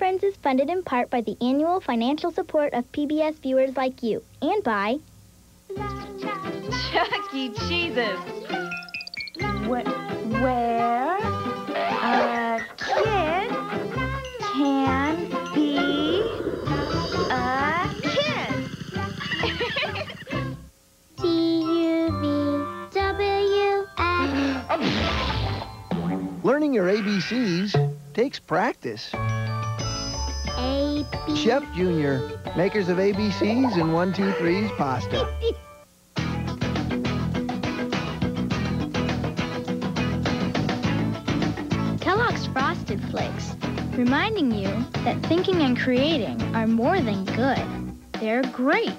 Friends is funded in part by the annual financial support of PBS viewers like you, and by Chuck E. Cheese's. Where a kid can be a kid. T-U-V-W-X. Learning your ABCs takes practice. Chef Jr., makers of ABC's and 1, 2, 3's pasta. Kellogg's Frosted Flakes, reminding you that thinking and creating are more than good. They're great.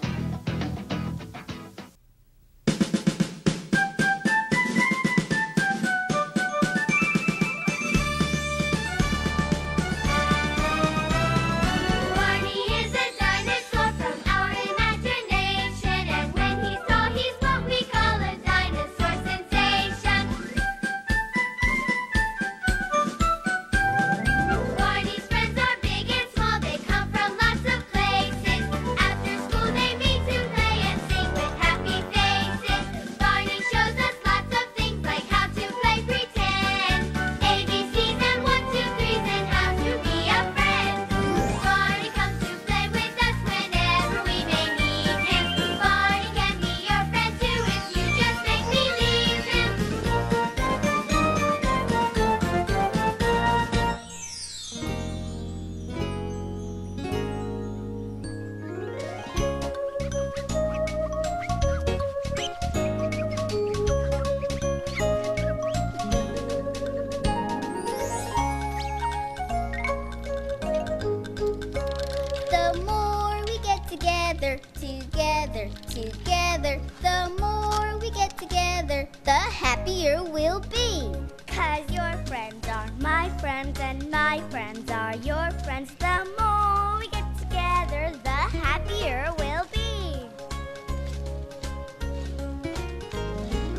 Together, the more we get together, the happier we'll be. 'Cause your friends are my friends and my friends are your friends. The more we get together, the happier we'll be.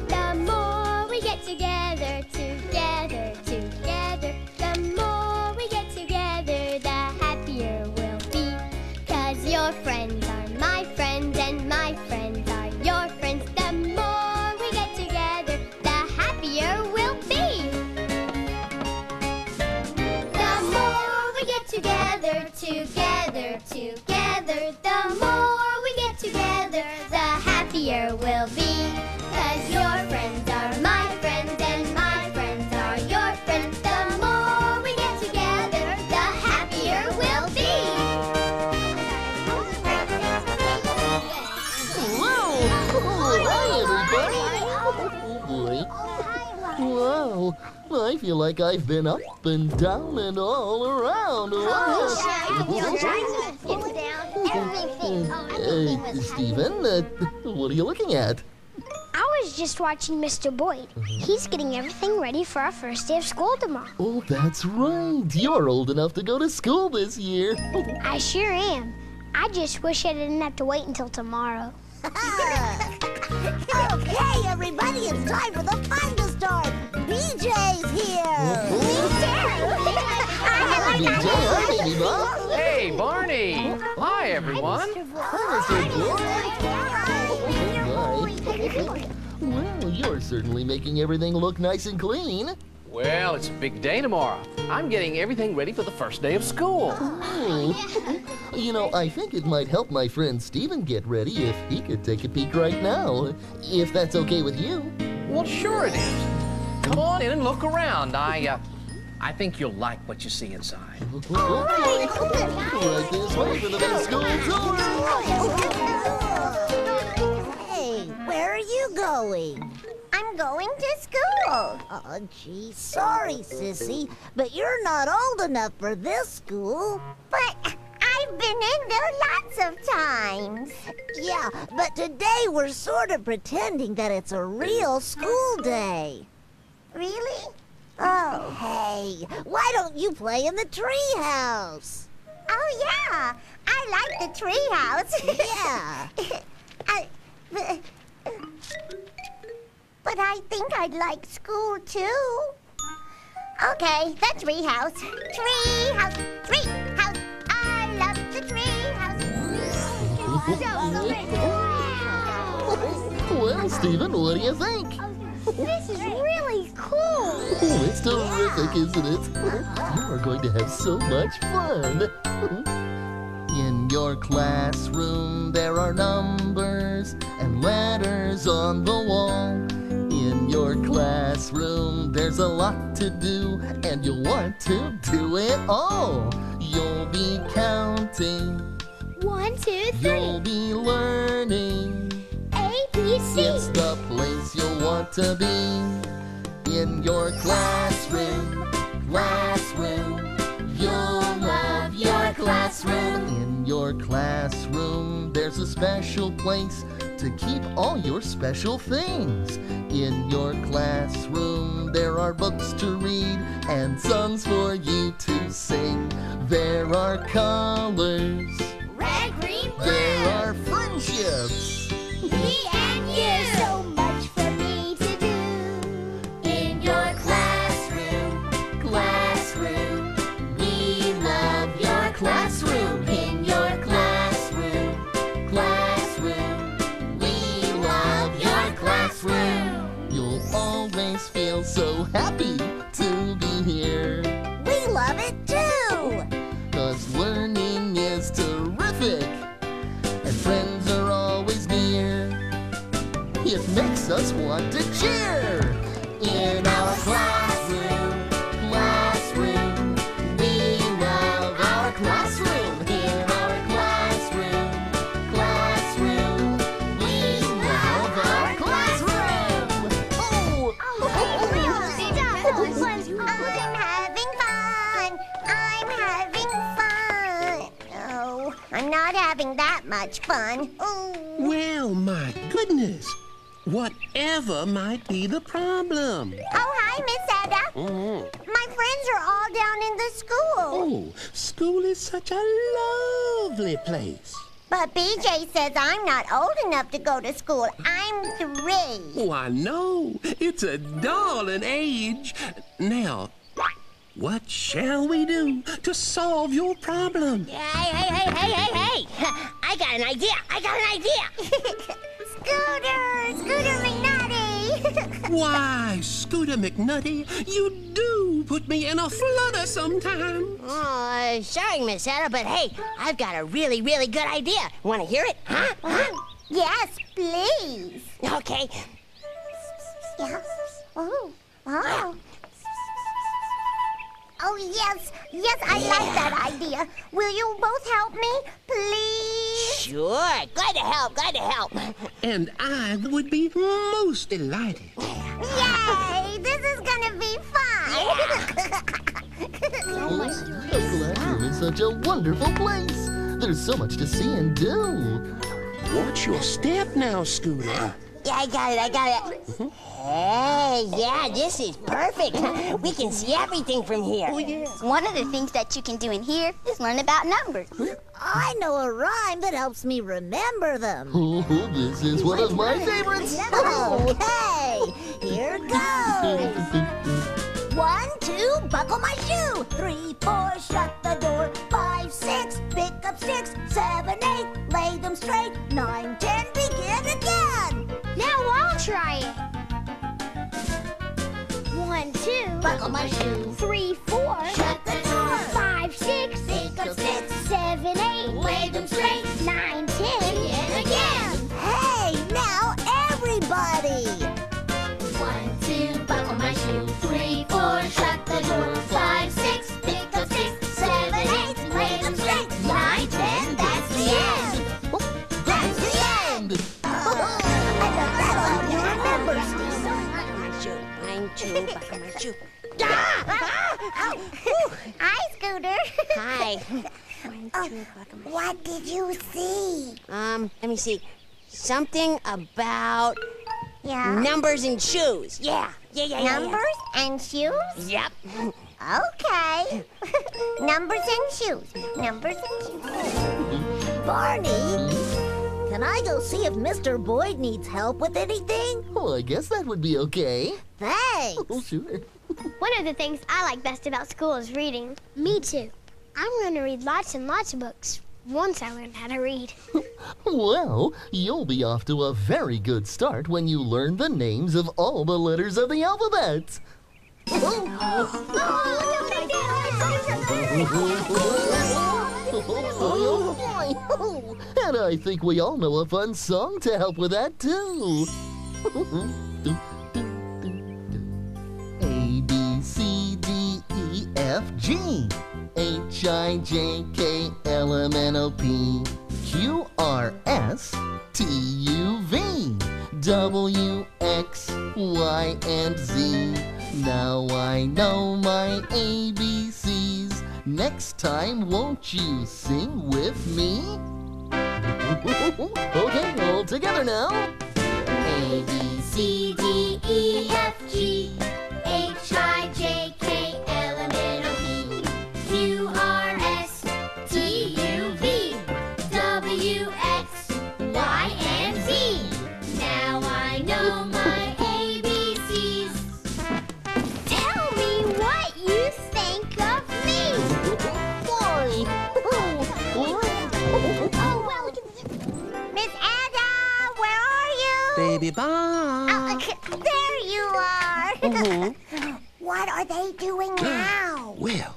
The more we get together, together, together, the more we get together, the happier we'll be. 'Cause your friends are my friends and my friends are your friends. The more we get together, the happier we'll be. The more we get together, together, together, the more we get together, the happier we'll be. 'Cause your friends are my friends and my friends are your friends. The more we get together, the happier we'll be. Wow, I feel like I've been up and down and all around. Stephen, what are you looking at? I was just watching Mr. Boyd. He's getting everything ready for our first day of school tomorrow. Oh, that's right. You're old enough to go to school this year. I sure am. I just wish I didn't have to wait until tomorrow. Okay, everybody, it's time for the fun to start. BJ's here. BJ! I like BJ, Baby Bop. Hey, Barney. Hi, everyone. Well, you're certainly making everything look nice and clean. Well, it's a big day tomorrow. I'm getting everything ready for the first day of school. You know, I think it might help my friend Stephen get ready if he could take a peek right now, if that's okay with you. Well, sure it is. Come on in and look around. I think you'll like what you see inside. All right. Right this way for the best school tour. Hey, where are you going? I'm going to school. Oh, gee, sorry, sissy, but you're not old enough for this school. But I've been in there lots of times. Yeah, but today we're sort of pretending that it's a real school day. Really? Oh, hey, why don't you play in the treehouse? Oh, yeah, I like the treehouse. Yeah. But I think I'd like school, too. Okay, the treehouse. Treehouse, treehouse, Well, Stephen, what do you think? This is really cool. Oh, it's terrific, isn't it? You are going to have so much fun. In your classroom, there are numbers and letters on the wall. In your classroom, there's a lot to do, and you want to do it all. You'll be counting. 1, 2, 3. You'll be learning. ABC. It's the place you'll want to be. In your classroom, you'll love your classroom. In your classroom, there's a special place to keep all your special things. In your classroom, there are books to read and songs for you to sing. There are colors. Red, green, blue. There are friendships. Me and you. So much for me to do. In your classroom, we love your classroom. In your classroom, we love your classroom. You'll always feel so happy to be here. We love it too. 'Cause learning is terrific. And friends are always near. It makes us want to cheer. In our classroom, we love our classroom. In our classroom, we love our classroom. Oh! I'm having fun. Oh, I'm not having that much fun. Oh. Well, my goodness. Whatever might be the problem? Oh, hi, Miss Etta. My friends are all down in the school. Oh, school is such a lovely place. But BJ says I'm not old enough to go to school. I'm 3. Oh, I know. It's a darling age. Now, what shall we do to solve your problem? Hey. I got an idea. Scooter McNutty! Why, Scooter McNutty, you do put me in a flutter sometimes. Oh, sorry, Miss Etta, but hey, I've got a really good idea. Want to hear it? Huh? Yes, please. Okay. Yes. Oh, wow. Oh, yes, I like that idea. Will you both help me, please? Sure, glad to help. And I would be most delighted. Yay, this is gonna be fun. I'm glad you're in such a wonderful place. There's so much to see and do. Watch your step now, Scooter. Yeah, I got it. Hey, yeah, this is perfect. We can see everything from here. Oh, yeah. One of the things that you can do in here is learn about numbers. I know a rhyme that helps me remember them. Oh, this is one of my favorites. Okay, here goes. 1, 2, buckle my shoe. 3, 4, shut the door. 5, 6, pick up sticks. 7, 8, lay them straight. 9, 10, begin again. Now I'll try it. 1, 2. Buckle my shoe. 3, 4. Shut the door. 5, 6. Pick up sticks. 7, 8. Lay them straight. 9, 10. Begin again. Hey, now everybody. 1, 2. Buckle my shoe. 3, 4. Shut the door. 5, 6. Pick up sticks. 7, 8. Lay them straight. 9, 10. That's the end. That's the end. Hi, Scooter. Hi. What did you see? Let me see. Something about numbers and shoes. Yeah. Numbers and shoes? Yep. Okay. Numbers and shoes. Barney. Can I go see if Mr. Boyd needs help with anything? Oh, I guess that would be okay. Thanks. Oh, sure. One of the things I like best about school is reading. Me too. I'm going to read lots and lots of books. once I learned how to read. Well, you'll be off to a very good start when you learn the names of all the letters of the alphabet. Oh, boy. And I think we all know a fun song to help with that, too. A, B, C, D, E, F, G. H, I, J, K, L, M, N, O, P. Q, R, S, T, U, V. W, X, Y, and Z. Now I know my ABCs. Next time, won't you sing with me? Okay, all together now. A, B, C, D, E, F, G, H, I, J, K, L, M, N, O, P, Q, R, S, T, U, V, W, X, Y, and Z. Now I know my ABCs. Tell me what you think of me. Boy. Oh, well, Miss Etta, where are you? Baby Bop. There you are. Mm-hmm. What are they doing now? Well,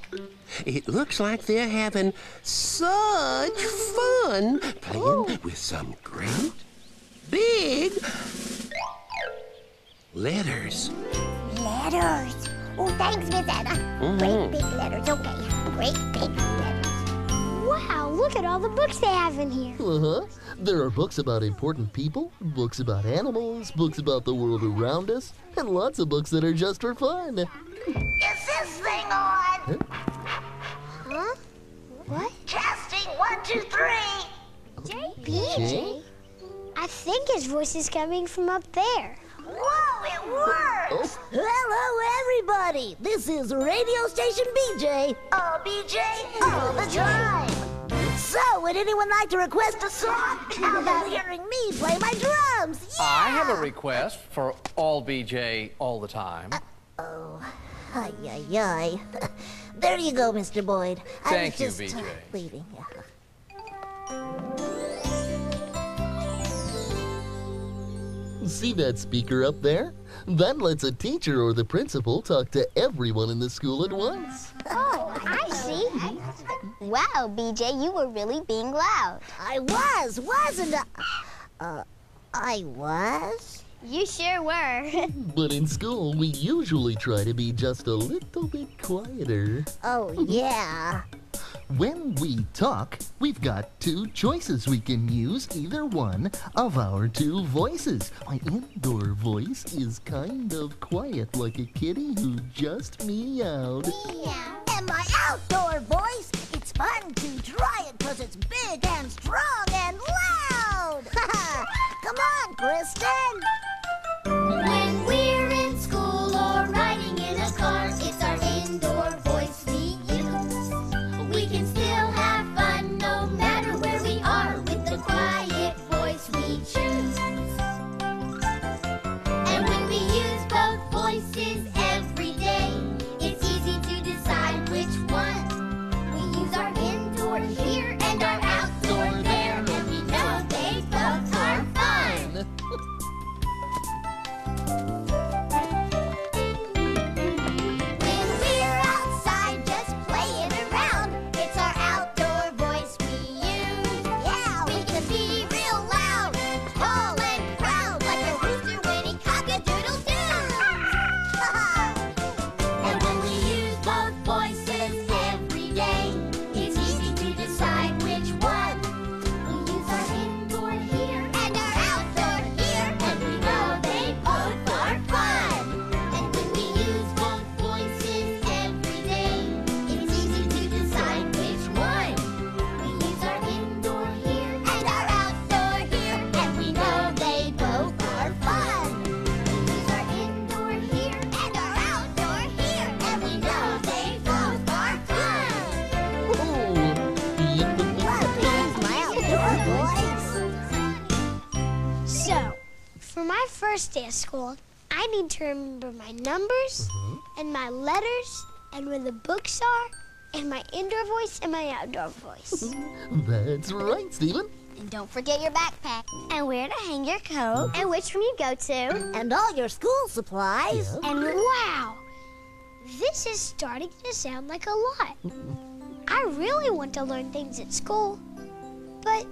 it looks like they're having such fun playing with some great big letters. Letters. Oh, thanks, Miss Etta. Great big letters. Okay, great big letters. Wow, look at all the books they have in here. Uh-huh. There are books about important people, books about animals, books about the world around us, and lots of books that are just for fun. Is this thing on? Huh? What? Casting 1, 2, 3. BJ? I think his voice is coming from up there. Whoa, it works! Oh. Hello, everybody! This is radio station BJ. Oh, BJ, all the time! So, would anyone like to request a song? How about hearing me play my drums? Yeah! I have a request for all BJ all the time. Oh, ay, ay, ay. There you go, Mr. Boyd. Thank you, BJ. Leaving. Yeah. See that speaker up there? That lets a teacher or the principal talk to everyone in the school at once. Oh, I see. Wow, BJ, you were really being loud. I was, wasn't I? I was? You sure were. But in school, we usually try to be just a little bit quieter. Oh, yeah. When we talk, we've got 2 choices. We can use either one of our 2 voices. My indoor voice is kind of quiet, like a kitty who just meowed. Meow. And my outdoor voice, it's fun to try it, 'cause it's big and strong and loud. Come on, Kristen. When we're in school or riding in a car, it's our indoor voice we use. We can still have fun no matter where we are with the quiet voice we choose. And when we use both voices every day, it's easy to decide which one. We use our indoor here and our outdoor there, and we know they both are fun. First day of school, I need to remember my numbers and my letters and where the books are And my indoor voice and my outdoor voice. That's right, Stephen. And don't forget your backpack. And where to hang your coat. And which room you go to. And all your school supplies. Yeah. And wow, this is starting to sound like a lot. I really want to learn things at school. But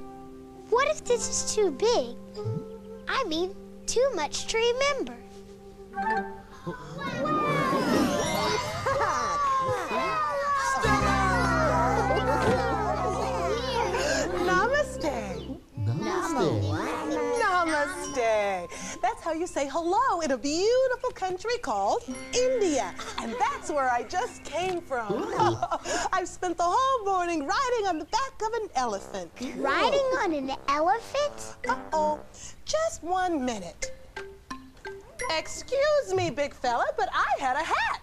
what if this is too big? I mean, too much to remember. Namaste. Namaste. Namaste. That's how you say hello in a beautiful country called India. And that's where I just came from. I've spent the whole morning riding on the back of an elephant. Riding on an elephant? Uh-oh. Just 1 minute. Excuse me, big fella, but I had a hat.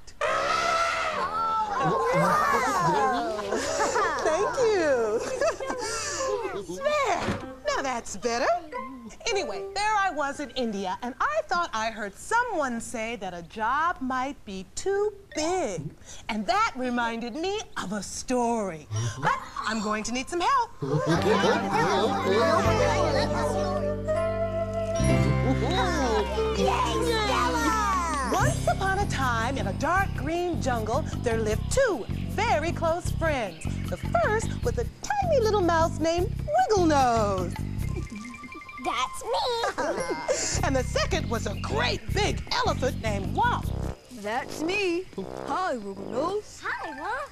Oh, thank you. There. Now that's better. Anyway, there I was in India, and I thought I heard someone say that a job might be too big. And that reminded me of a story. But I'm going to need some help. Once upon a time, in a dark green jungle, there lived two very close friends. The first was a tiny little mouse named Wigglenose. That's me. And the second was a great big elephant named Wong. That's me. Hi, Wigglenose. Hi, Wong.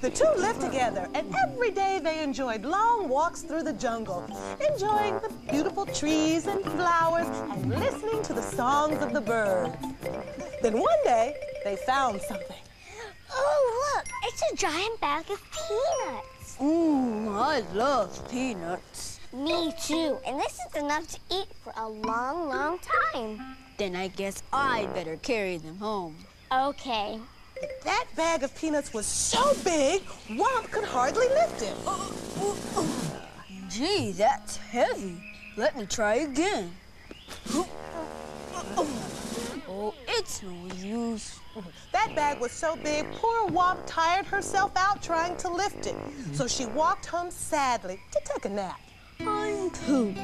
The two lived together, and every day they enjoyed long walks through the jungle, enjoying the beautiful trees and flowers and listening to the songs of the birds. Then one day, they found something. Oh, look, it's a giant bag of peanuts. Mmm, I love peanuts. Me too, and this is enough to eat for a long, long time. Then I guess I better carry them home. Okay. That bag of peanuts was so big, Womp could hardly lift it. Gee, that's heavy. Let me try again. Oh, it's no use. That bag was so big, poor Womp tired herself out trying to lift it. So she walked home sadly to take a nap. I'm pooped.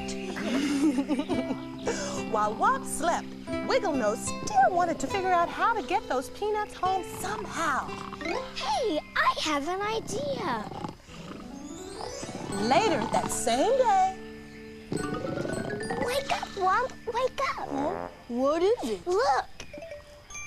While Womp slept, Wigglenose still wanted to figure out how to get those peanuts home somehow. Hey, I have an idea. Later that same day... Wake up, Womp, wake up. Huh? What is it? Look.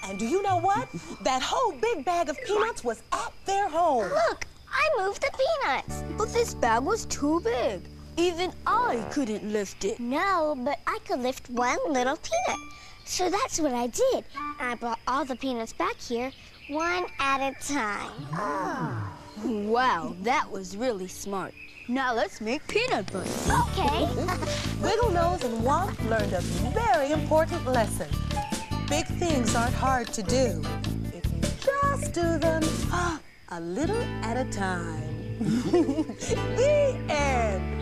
And do you know what? That whole big bag of peanuts was at their home. Look, I moved the peanuts. But this bag was too big. Even I couldn't lift it. No, but I could lift one little peanut. So that's what I did. I brought all the peanuts back here, one at a time. Oh. Wow, that was really smart. Now let's make peanut butter. Okay. Wigglenose and Womp learned a very important lesson. Big things aren't hard to do if you just do them a little at a time. The end.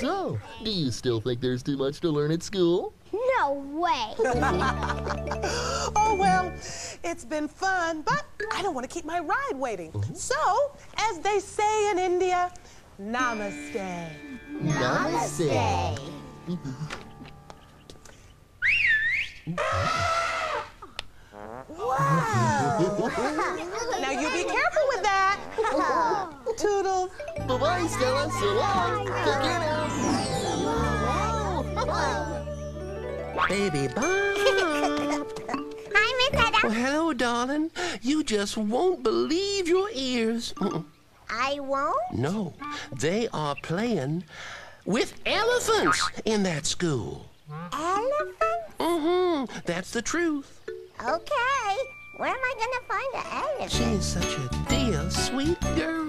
So, do you still think there's too much to learn at school? No way! Oh, well, it's been fun, but I don't want to keep my ride waiting. So, as they say in India, namaste. Namaste. Wow! Now you be careful with that. Toodles. Bye-bye, Stella. So long. Take care now. Baby Bop. Hi, Miss Etta. Well, hello, darling. You just won't believe your ears. I won't? No. They are playing with elephants in that school. Elephants? Mm-hmm. That's the truth. Okay, where am I gonna find an elephant? She is such a dear, sweet girl.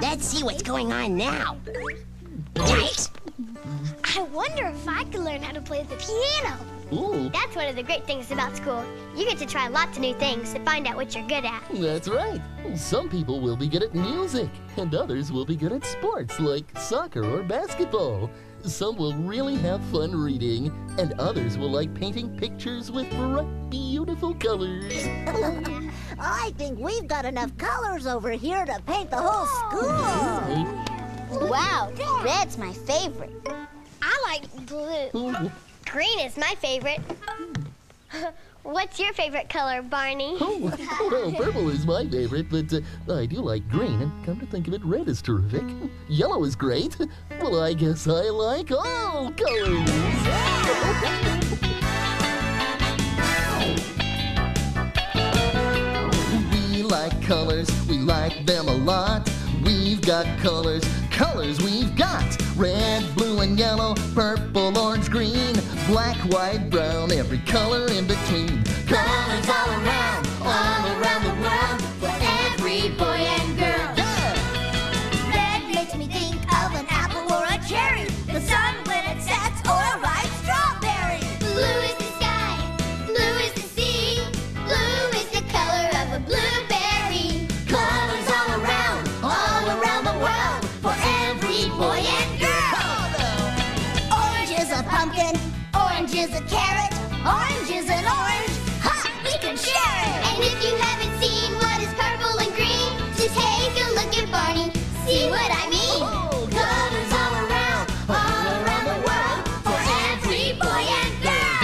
Let's see what's going on now. Yikes! I wonder if I could learn how to play the piano. Ooh. That's one of the great things about school. You get to try lots of new things to find out what you're good at. That's right. Some people will be good at music, and others will be good at sports like soccer or basketball. Some will really have fun reading, and others will like painting pictures with bright, beautiful colors. I think we've got enough colors over here to paint the whole school. Wow, red's my favorite. I like blue. Green is my favorite. What's your favorite color, Barney? Oh, purple is my favorite, but I do like green, and come to think of it, red is terrific. Yellow is great. Well, I guess I like all colors. We like colors. We like them a lot. We've got colors. Colors we've got. Red, blue, and yellow, purple, orange, green, black, white, brown, every color in between. Colors all around the world, for every boy and girl. Yeah! Red makes me think of an apple or a cherry, the sun when it sets, or a ripe strawberry. Blue is the sky, blue is the sea, blue is the color of a blueberry. Colors all around the world, for every boy and girl. Orange is a pumpkin. Orange is a carrot, orange is an orange, ha! We can share it! And if you haven't seen what is purple and green, just take a look at Barney, see what I mean! Oh, colors all around the world, for every boy and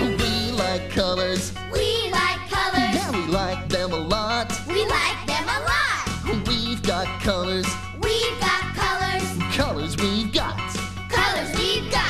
girl! We like colors. We like colors. Yeah, we like them a lot. We like them a lot! We've got colors. We've got colors. Colors we've got. Colors we've got.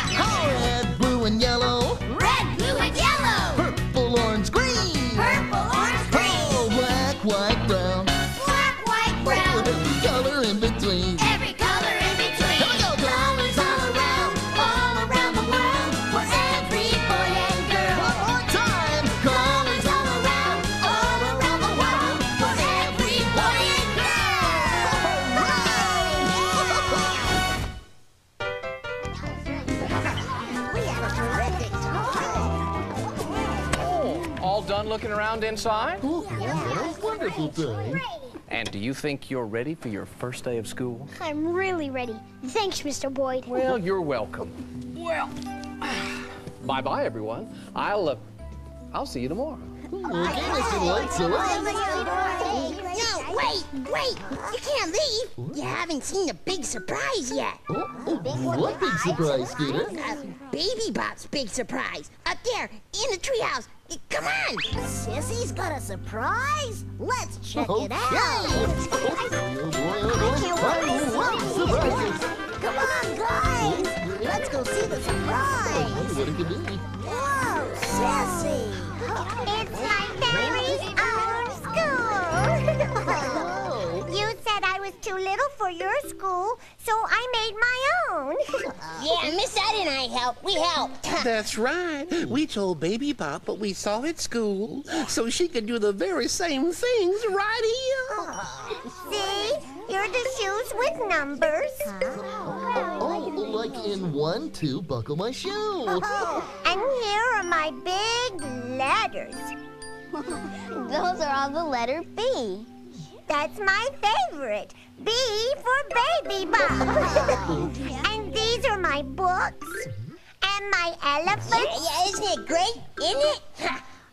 Looking around inside? Ooh, yeah, wonderful day. And do you think you're ready for your first day of school? I'm really ready. Thanks, Mr. Boyd. Well, you're welcome. Well, bye-bye, everyone. I'll see you tomorrow. No, wait! You can't leave. What? You haven't seen the big surprise yet. What big surprise, Scooter? Baby Bop's big surprise. Up there, in the treehouse. Come on! Sissy's got a surprise? Let's check it out! Come on, guys! Let's go see the surprise! Whoa, Sissy! It's my family's own school! You said I was too little for your school, so I made my own. Yeah, Miss Etta and I helped. We helped. That's right. We told Baby Bop what we saw at school, so she could do the very same things right here. See? You're the shoes with numbers. Like in 1, 2, buckle my shoe. And here are my big letters. Those are all the letter B. That's my favorite. B for Baby Bop. And these are my books and my elephants. Yeah, isn't it great? Isn't it?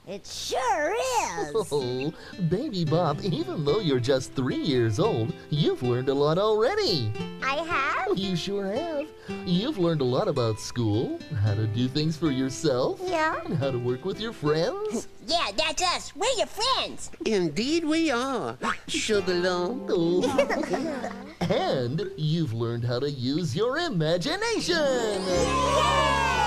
It sure is. Oh, Baby Bop, even though you're just 3 years old, you've learned a lot already. I have? Oh, you sure have. You've learned a lot about school, how to do things for yourself, and how to work with your friends. Yeah, that's us. We're your friends. Indeed we are, Sugarlong. And you've learned how to use your imagination. Yay!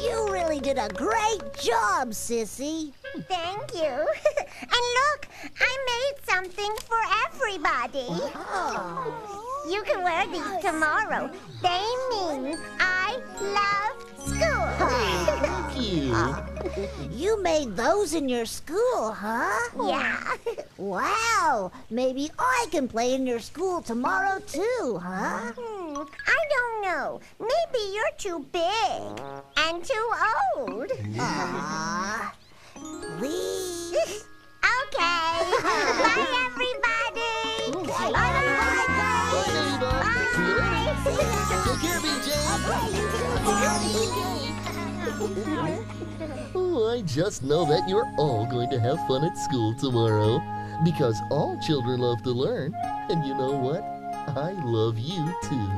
You really did a great job, Sissy. Thank you. And look, I made something for everybody. Oh. You can wear these tomorrow. They mean I love school. Oh, thank you. You made those in your school, huh? Yeah. Wow. Maybe I can play in your school tomorrow, too, huh? I don't know. Maybe you're too big and too old. Aww. Please. Okay. Bye, everybody. Bye. Bye. Bye. Bye. Bye. Bye. Oh, I just know that you're all going to have fun at school tomorrow, because all children love to learn. And you know what? I love you, too.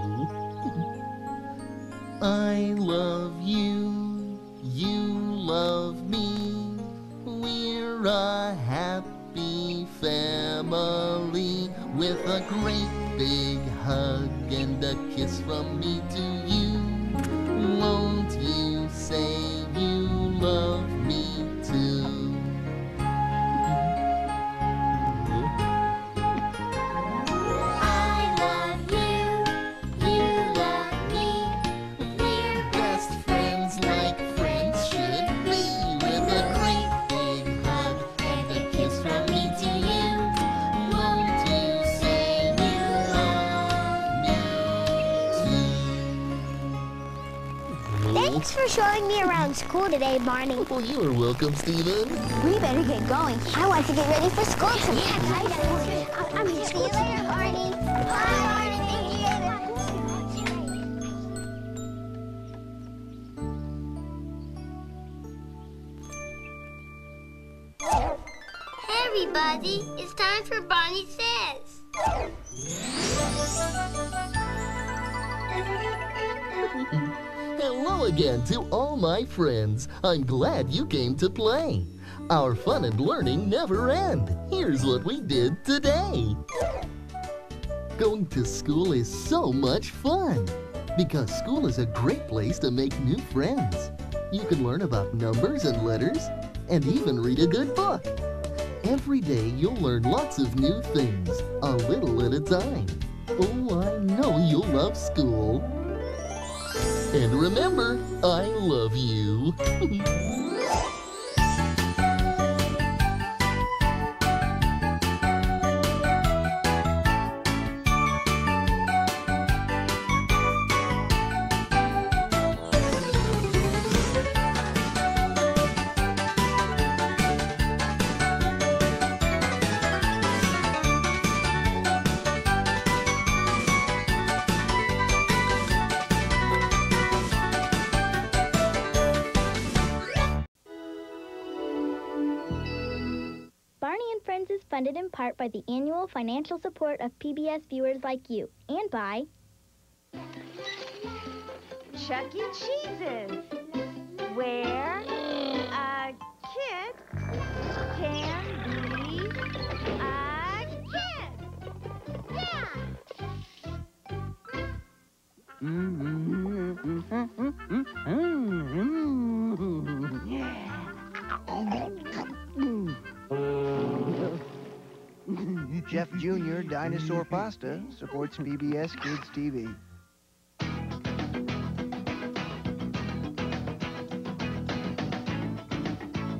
I love you. You love me. We're a happy family with a great big hug and a kiss from me to you. Won't you say you love me too? Thanks for showing me around school today, Barney. Well, you are welcome, Stephen. We better get going. I want to get ready for school tomorrow. Yeah, I'm going to see you later, Barney. Bye, Barney. Hey, everybody. It's time for Barney Says. Hello again to all my friends. I'm glad you came to play. Our fun and learning never end. Here's what we did today. Going to school is so much fun, because school is a great place to make new friends. You can learn about numbers and letters, and even read a good book. Every day you'll learn lots of new things, a little at a time. Oh, I know you'll love school. And remember, I love you. Funded in part by the annual financial support of PBS viewers like you, and by Chuck E. Cheese's, where a kid can be a kid. Yeah. Chef Jr. Dinosaur Pasta supports PBS Kids TV.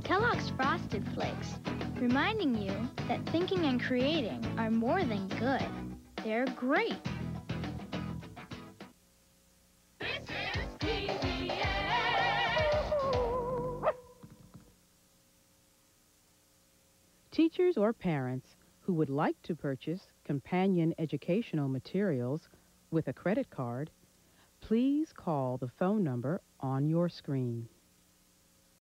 Kellogg's Frosted Flakes, reminding you that thinking and creating are more than good. They're great. This is PBS! Teachers or parents who would like to purchase companion educational materials with a credit card, please call the phone number on your screen.